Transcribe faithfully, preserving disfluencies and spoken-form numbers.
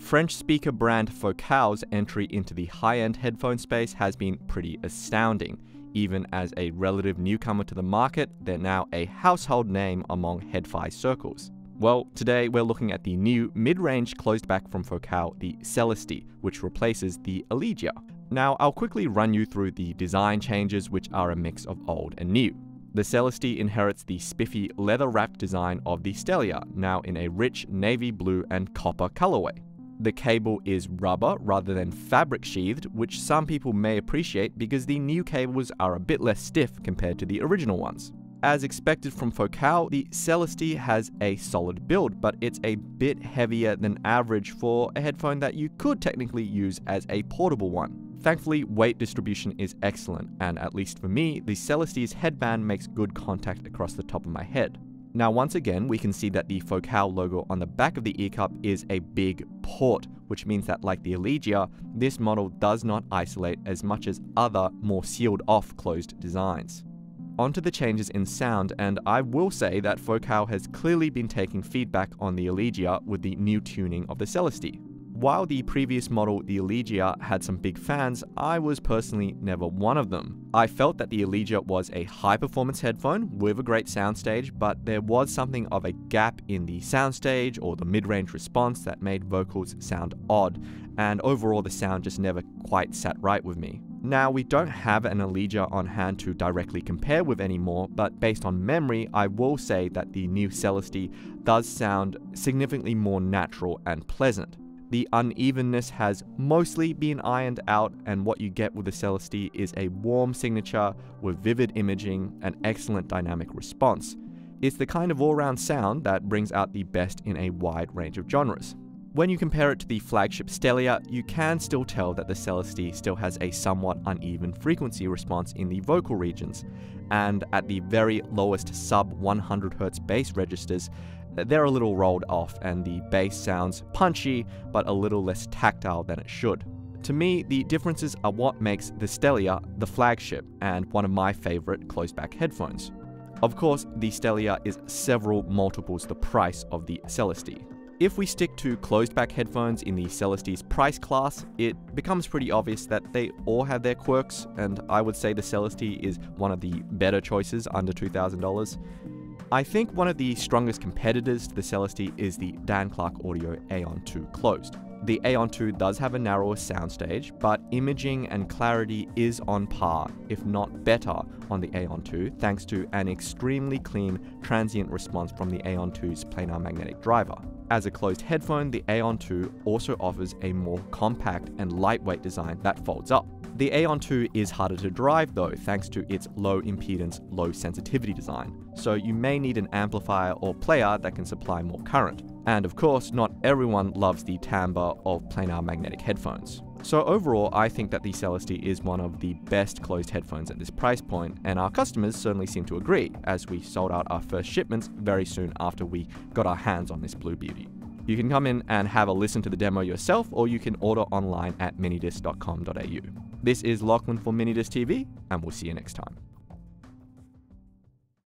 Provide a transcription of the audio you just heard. French speaker brand Focal's entry into the high-end headphone space has been pretty astounding. Even as a relative newcomer to the market, they're now a household name among HeadFi circles. Well, today we're looking at the new mid-range closed back from Focal, the Celestee, which replaces the Elegia. Now, I'll quickly run you through the design changes, which are a mix of old and new. The Celestee inherits the spiffy leather-wrapped design of the Stellia, now in a rich navy blue and copper colorway. The cable is rubber rather than fabric sheathed, which some people may appreciate because the new cables are a bit less stiff compared to the original ones. As expected from Focal, the Celestee has a solid build, but it's a bit heavier than average for a headphone that you could technically use as a portable one. Thankfully, weight distribution is excellent, and at least for me, the Celestee's headband makes good contact across the top of my head. Now, once again, we can see that the Focal logo on the back of the ear cup is a big port, which means that, like the Elegia, this model does not isolate as much as other, more sealed-off closed designs. Onto the changes in sound, and I will say that Focal has clearly been taking feedback on the Elegia with the new tuning of the Celestee. While the previous model, the Elegia, had some big fans, I was personally never one of them. I felt that the Elegia was a high-performance headphone with a great soundstage, but there was something of a gap in the soundstage or the mid-range response that made vocals sound odd, and overall the sound just never quite sat right with me. Now, we don't have an Elegia on hand to directly compare with anymore, but based on memory, I will say that the new Celestee does sound significantly more natural and pleasant. The unevenness has mostly been ironed out, and what you get with the Celestee is a warm signature with vivid imaging and excellent dynamic response. It's the kind of all-round sound that brings out the best in a wide range of genres. When you compare it to the flagship Stellia, you can still tell that the Celestee still has a somewhat uneven frequency response in the vocal regions, and at the very lowest sub one hundred hertz bass registers, they're a little rolled off and the bass sounds punchy but a little less tactile than it should. To me, the differences are what makes the Stellia the flagship and one of my favorite closed-back headphones. Of course, the Stellia is several multiples the price of the Celestee. If we stick to closed-back headphones in the Celestee's price class, it becomes pretty obvious that they all have their quirks, and I would say the Celestee is one of the better choices under two thousand dollars. I think one of the strongest competitors to the Celestee is the Dan Clark Audio Aeon two Closed. The Aeon two does have a narrower soundstage, but imaging and clarity is on par, if not better, on the Aeon two, thanks to an extremely clean, transient response from the Aeon two's planar magnetic driver. As a closed headphone, the Aeon two also offers a more compact and lightweight design that folds up. The Aeon two is harder to drive though, thanks to its low impedance, low sensitivity design, so you may need an amplifier or player that can supply more current. And of course, not everyone loves the timbre of planar magnetic headphones. So overall, I think that the Celestee is one of the best closed headphones at this price point, and our customers certainly seem to agree, as we sold out our first shipments very soon after we got our hands on this blue beauty. You can come in and have a listen to the demo yourself, or you can order online at minidisc dot com dot A U. This is Lachlan for Minidisc T V, and we'll see you next time.